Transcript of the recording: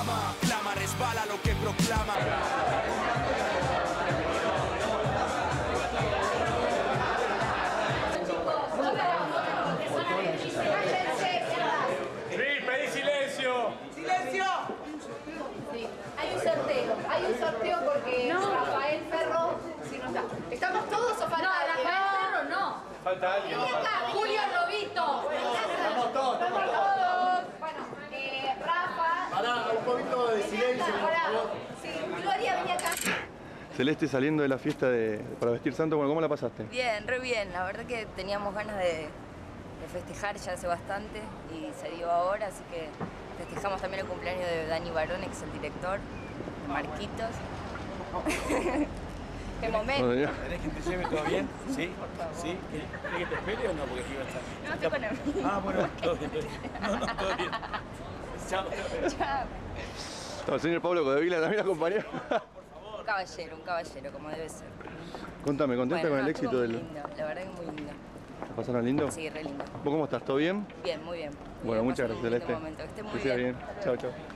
ama, clama, resbala lo que proclama. Sí, pedí silencio. ¡Silencio! Sí. Hay un sorteo porque no. Rafael Ferro, si no está. ¿Estamos todos o falta? No, Rafael Ferro no. Falta alguien. Vení acá, Julio Robito. Estamos todos. Estamos todos. Bueno. Rafa. Pará, un poquito de silencio. Sí, Gloria, vení acá. Celeste, saliendo de la fiesta de Para Vestir Santos, bueno, ¿cómo la pasaste? Bien, re bien. La verdad que teníamos ganas de festejar ya hace bastante y se dio ahora, así que festejamos también el cumpleaños de Dani Barone, que es el director, de Marquitos. Bueno. ¿Qué momento? ¿Querés que te lleve todo bien? ¿Sí? ¿Sí? ¿Querés que te espere o no? Porque aquí va a estar. No, estoy con él. Ah, bueno, todo bien. No, no, todo bien. Chao. Chao. El señor Pablo Codavilla también acompañó. Un caballero, como debe ser. Contame, ¿contenta con el éxito del...? Lindo, la verdad que muy lindo. ¿Te pasaron lindo? Sí, re lindo. ¿Vos cómo estás? ¿Todo bien? Bien, muy bien. Bueno, muchas gracias, Celeste. Que estés muy bien. Chao, chao.